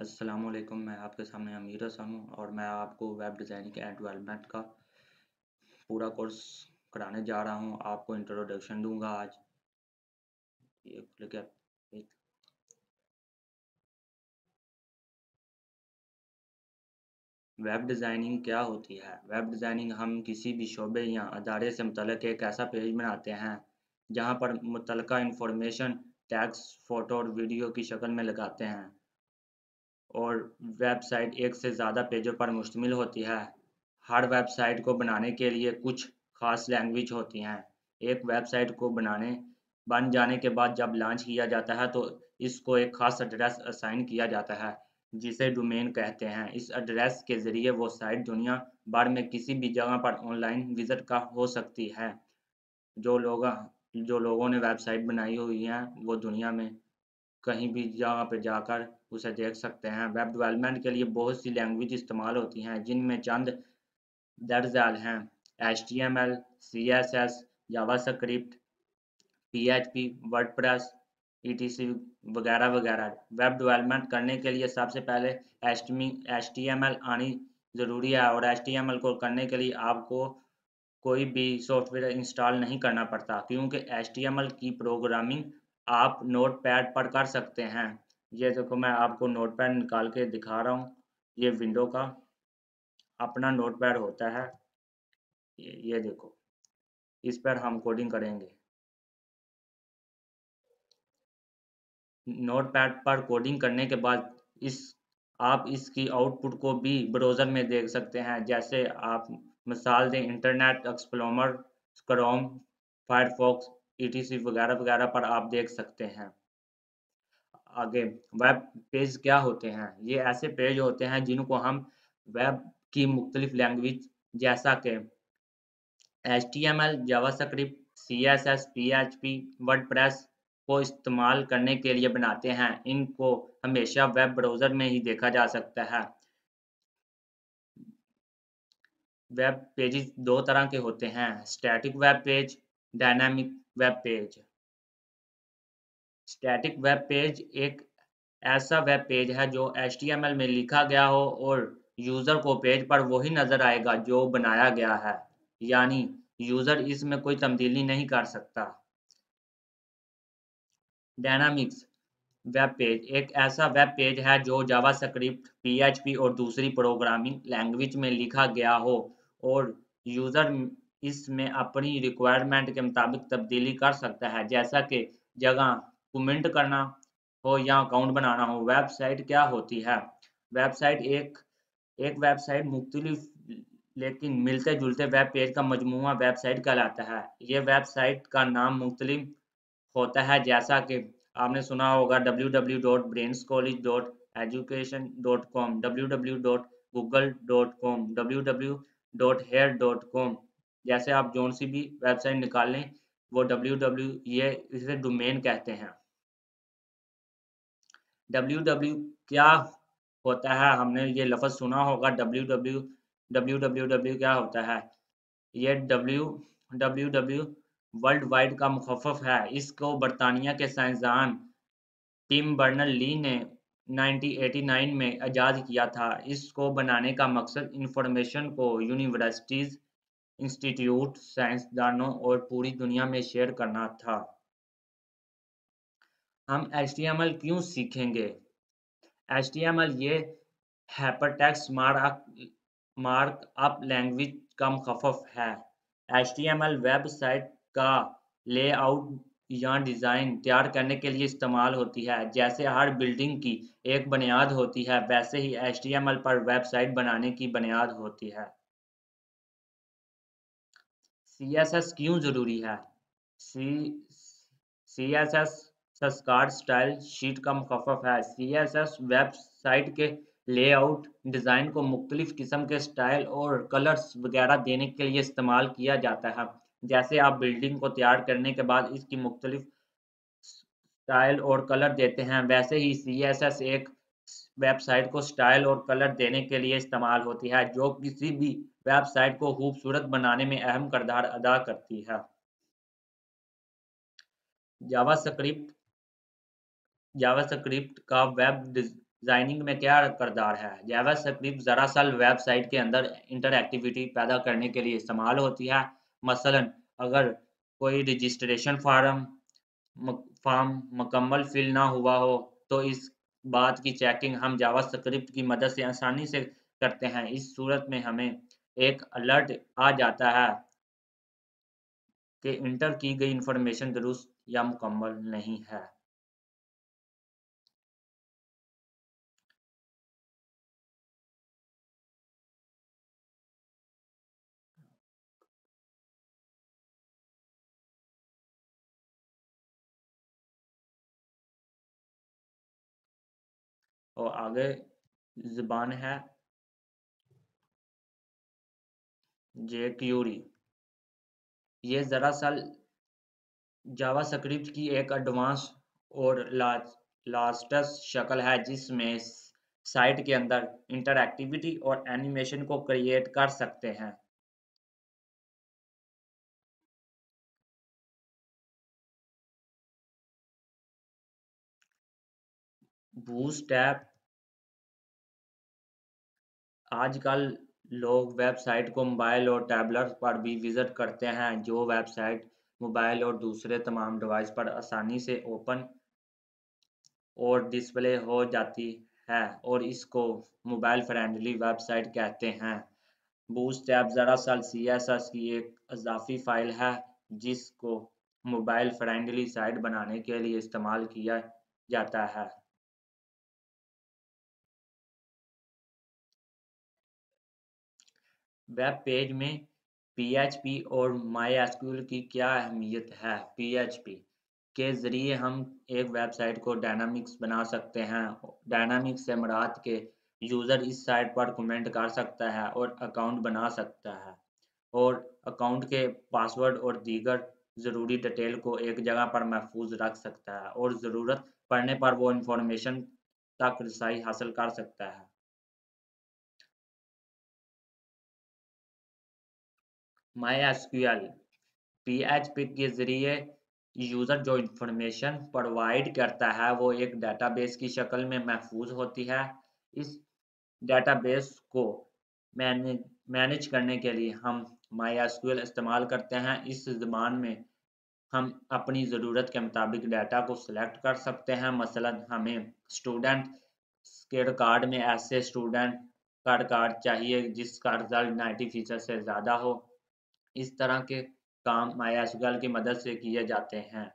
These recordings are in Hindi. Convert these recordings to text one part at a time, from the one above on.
अस्सलामुअलैकुम, मैं आपके सामने अमीरा हूँ और मैं आपको वेब डिज़ाइनिंग एंड डेवलपमेंट का पूरा कोर्स कराने जा रहा हूँ। आपको इंट्रोडक्शन दूंगा आज। ये क्लिक है, वेब डिज़ाइनिंग क्या होती है। वेब डिज़ाइनिंग हम किसी भी शोबे या अदारे से मुतल्लिक़ एक ऐसा पेज बनाते हैं जहाँ पर मुतल्लिक़ा इंफॉर्मेशन टेक्स्ट, फ़ोटो और वीडियो की शक्ल में लगाते हैं और वेबसाइट एक से ज़्यादा पेजों पर मुश्तमिल होती है। हर वेबसाइट को बनाने के लिए कुछ खास लैंग्वेज होती हैं। एक वेबसाइट को बन जाने के बाद जब लॉन्च किया जाता है तो इसको एक खास एड्रेस असाइन किया जाता है जिसे डोमेन कहते हैं। इस एड्रेस के ज़रिए वो साइट दुनिया भर में किसी भी जगह पर ऑनलाइन विजिट का हो सकती है। जो लोगों ने वेबसाइट बनाई हुई है वो दुनिया में कहीं भी जगह पर जाकर उसे देख सकते हैं। वेब डेवलपमेंट के लिए बहुत सी लैंग्वेज इस्तेमाल होती हैं जिनमें चंद दर्जन हैं: HTML, CSS, JavaScript, PHP, WordPress, etc. वगैरह वगैरह। वेब डेवलपमेंट करने के लिए सबसे पहले HTML आनी ज़रूरी है और HTML को करने के लिए आपको कोई भी सॉफ्टवेयर इंस्टॉल नहीं करना पड़ता क्योंकि HTML की प्रोग्रामिंग आप नोटपैड पर कर सकते हैं। ये देखो, मैं आपको नोटपैड निकाल के दिखा रहा हूँ। ये विंडो का अपना नोटपैड होता है। ये देखो, इस पर हम कोडिंग करेंगे। नोटपैड पर कोडिंग करने के बाद आप इसकी आउटपुट को भी ब्राउज़र में देख सकते हैं। जैसे आप मिसाल दें, Internet Explorer, Chrome, Firefox, etc. वगैरह वगैरह पर आप देख सकते हैं। आगे, वेब पेज क्या होते हैं। ये ऐसे पेज होते हैं जिनको हम वेब की मुख्तलिफ लैंग्वेज जैसा कि HTML, JavaScript, CSS, PHP, WordPress को इस्तेमाल करने के लिए बनाते हैं। इनको हमेशा वेब ब्राउज़र में ही देखा जा सकता है। वेब पेजेस दो तरह के होते हैं: static web page, dynamic web page. Static web page एक ऐसा वेब पेज है जो HTML में लिखा गया हो और यूज़र को पेज पर वही नज़र आएगा जो बनाया गया है, यानी यूज़र इसमें कोई तब्दीली नहीं कर सकता। डायनामिक्स वेब पेज एक ऐसा वेब पेज है जो JavaScript, PHP और दूसरी प्रोग्रामिंग लैंग्वेज में लिखा गया हो और यूज़र इसमें अपनी रिक्वायरमेंट के मुताबिक तब्दीली कर सकता है, जैसा कि जगह कमेंट करना हो या अकाउंट बनाना हो। वेबसाइट क्या होती है। वेबसाइट एक वेबसाइट मुख्तलिफ लेकिन मिलते जुलते वेब पेज का मजमूआ वेबसाइट कहलाता है। ये वेबसाइट का नाम मुख्तलिफ होता है, जैसा कि आपने सुना होगा www.brainscollege.education.com, www.google.com, www.hair.com। जैसे आप जौन सी भी वेबसाइट निकाल लें वो इसे डोमेन कहते हैं। www क्या होता है, हमने ये लफ्ज़ सुना होगा। www क्या होता है। ये www वर्ल्ड वाइड का मुखफ़फ़ है। इसको बरतानिया के साइंसदान टिम बर्नर-ली ने 1989 में इजाद किया था। इसको बनाने का मकसद इंफॉर्मेशन को यूनिवर्सिटीज़, इंस्टीट्यूट, साइंसदानों और पूरी दुनिया में शेयर करना था। हम HTML क्यों सीखेंगे। HTML ये हाइपरटेक्स्ट मार्कअप लैंग्वेज का मुखफ़फ़ है। HTML वेबसाइट का लेआउट या डिज़ाइन तैयार करने के लिए इस्तेमाल होती है। जैसे हर बिल्डिंग की एक बुनियाद होती है, वैसे ही HTML पर वेबसाइट बनाने की बुनियाद होती है। CSS क्यों ज़रूरी है। CSS संस्कार स्टाइल शीट का मुखफ़फ़ है। CSS वेबसाइट के लेआउट डिज़ाइन को मुख्तलिफ़ किस्म के स्टाइल और कलर्स वगैरह देने के लिए इस्तेमाल किया जाता है। जैसे आप बिल्डिंग को तैयार करने के बाद इसकी मुख्तलिफ़ स्टाइल और कलर देते हैं, वैसे ही CSS एक वेबसाइट को स्टाइल और कलर देने के लिए इस्तेमाल होती है, जो किसी भी वेबसाइट को खूबसूरत बनाने में अहम किरदार अदा करती है। जावास्क्रिप्ट का वेब डिजाइनिंग में क्या करदार है। जावास्क्रिप्ट दरअसल वेबसाइट के अंदर इंटरएक्टिविटी पैदा करने के लिए इस्तेमाल होती है। मसलन अगर कोई रजिस्ट्रेशन फॉर्म मुकम्मल फिल ना हुआ हो तो इस बात की चेकिंग हम जावास्क्रिप्ट की मदद से आसानी से करते हैं। इस सूरत में हमें एक अलर्ट आ जाता है कि इंटर की गई इंफॉर्मेशन दुरुस्त या मुकम्मल नहीं है। और आगे ज़बान है jQuery। ये दरअसल जावास्क्रिप्ट की एक एडवांस और लास्टस शक्ल है जिसमें साइट के अंदर इंटरएक्टिविटी और एनिमेशन को क्रिएट कर सकते हैं। बूटस्ट्रैप। आजकल लोग वेबसाइट को मोबाइल और टैबलेट पर भी विजिट करते हैं। जो वेबसाइट मोबाइल और दूसरे तमाम डिवाइस पर आसानी से ओपन और डिस्प्ले हो जाती है और इसको मोबाइल फ्रेंडली वेबसाइट कहते हैं। बूटस्ट्रैप दरअसल CSS की एक अजाफी फाइल है जिसको मोबाइल फ्रेंडली साइट बनाने के लिए इस्तेमाल किया जाता है। वेब पेज में PHP और MySQL की क्या अहमियत है। PHP के ज़रिए हम एक वेबसाइट को डायनामिक्स बना सकते हैं। डायनामिक्स से मुराद के यूज़र इस साइट पर कमेंट कर सकता है और अकाउंट बना सकता है और अकाउंट के पासवर्ड और दीगर ज़रूरी डिटेल को एक जगह पर महफूज रख सकता है और ज़रूरत पड़ने पर वो इंफॉर्मेशन तक रसाई हासिल कर सकता है। MySQL PHP के जरिए यूज़र जो इंफॉर्मेशन प्रोवाइड करता है वो एक डेटाबेस की शक्ल में महफूज होती है। इस डेटाबेस को मैनेज करने के लिए हम MySQL इस्तेमाल करते हैं। इस ज़बान में हम अपनी ज़रूरत के मुताबिक डाटा को सिलेक्ट कर सकते हैं। मसलन हमें स्टूडेंट के रिकॉर्ड में ऐसे स्टूडेंट का रिकॉर्ड चाहिए जिसका रिजल्ट 90% से ज़्यादा हो। इस तरह के काम MySQL की मदद से किए जाते हैं।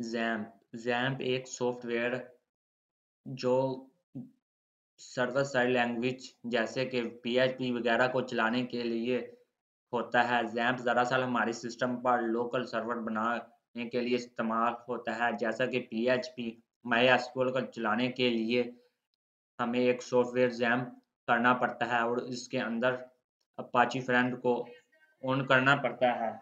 XAMPP एक सॉफ्टवेयर जो सर्वर साइड लैंग्वेज जैसे कि PHP वगैरह को चलाने के लिए होता है। XAMPP दरअसल हमारे सिस्टम पर लोकल सर्वर बनाने के लिए इस्तेमाल होता है। जैसा कि PHP MySQL को चलाने के लिए हमें एक सॉफ्टवेयर XAMPP करना पड़ता है और इसके अंदर अपाची फ्रेंड को ऑन करना पड़ता है।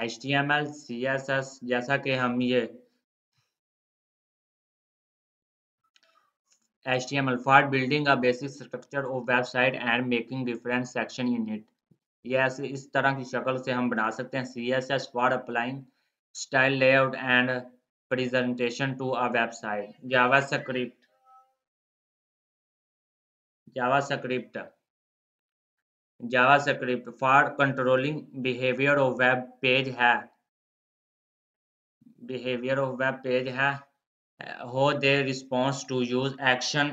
HTML CSS जैसा कि हम ये HTML for building a basic structure of website and making different section unit, ये ऐसे इस तरह की शक्ल से हम बना सकते हैं। CSS for applying style layout and presentation to a website. JavaScript for controlling behaviour of web page है। How they response to use action.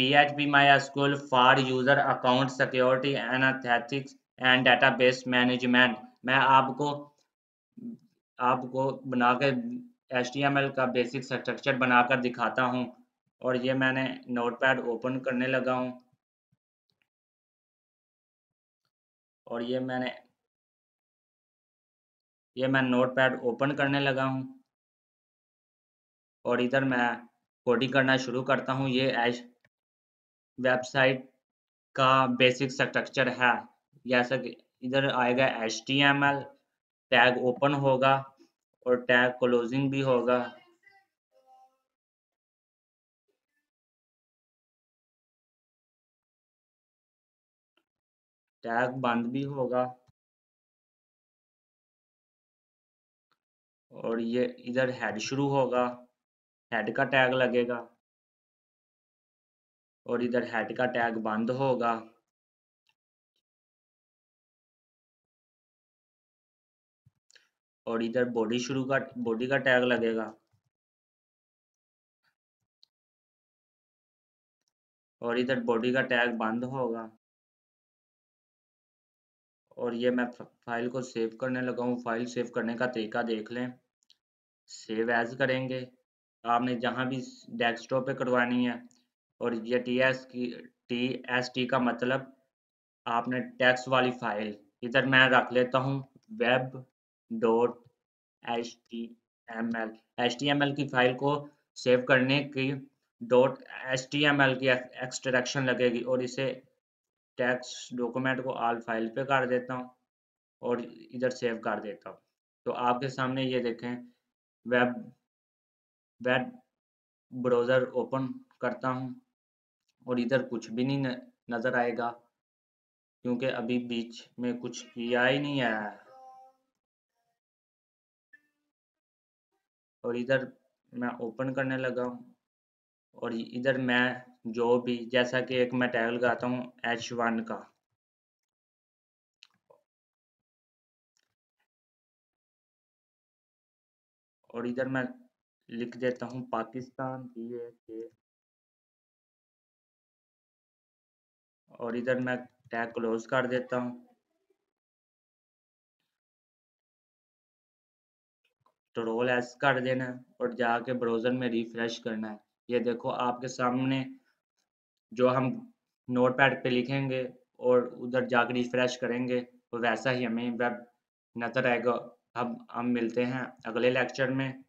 PHP MySQL for user account security and aesthetics and database management. मैं आपको बना के HTML का बेसिक स्ट्रक्चर बनाकर दिखाता हूँ और ये मैंने नोटपैड ओपन करने लगा हूँ और ये मैं नोटपैड ओपन करने लगा हूँ और इधर मैं कोडिंग करना शुरू करता हूँ। ये एज वेबसाइट का बेसिक स्ट्रक्चर है, जैसा कि इधर आएगा HTML, टैग ओपन होगा और टैग क्लोजिंग भी होगा। टैग बंद भी होगा और ये इधर हेड शुरू होगा, हेड का टैग लगेगा और इधर हेड का टैग बंद होगा। और इधर बॉडी का टैग लगेगा और इधर बॉडी का टैग बंद होगा। और ये मैं फाइल को सेव करने लगा हूँ। फाइल सेव करने का तरीका देख लें, सेव एज करेंगे, आपने जहाँ भी डेस्कटॉप पे करवानी है। और ये टी एस टी का मतलब आपने टेक्स्ट वाली फाइल, इधर मैं रख लेता हूँ web.html। HTML की फाइल को सेव करने की .html की एक्सट्रैक्शन लगेगी और इसे टेक्स्ट डॉक्यूमेंट को आल फाइल पे कर देता हूँ और इधर सेव कर देता हूँ। तो आपके सामने ये देखें, वेब ब्राउज़र ओपन करता हूँ और इधर कुछ भी नहीं नज़र आएगा क्योंकि अभी बीच में कुछ किया ही नहीं आया। और इधर मैं ओपन करने लगा हूँ और इधर मैं जो भी, जैसा कि एक मैं टैग लगाता हूँ H1 का, और इधर मैं लिख देता हूँ पाकिस्तान PAK, और इधर मैं टैग क्लोज कर देता हूँ। कंट्रोल एस कर देना है और जाके ब्राउज़र में रिफ्रेश करना है। ये देखो आपके सामने जो हम नोटपैड पे लिखेंगे और उधर जाकर रिफ्रेश करेंगे तो वैसा ही हमें वेब नजर आएगा। अब हम मिलते हैं अगले लेक्चर में।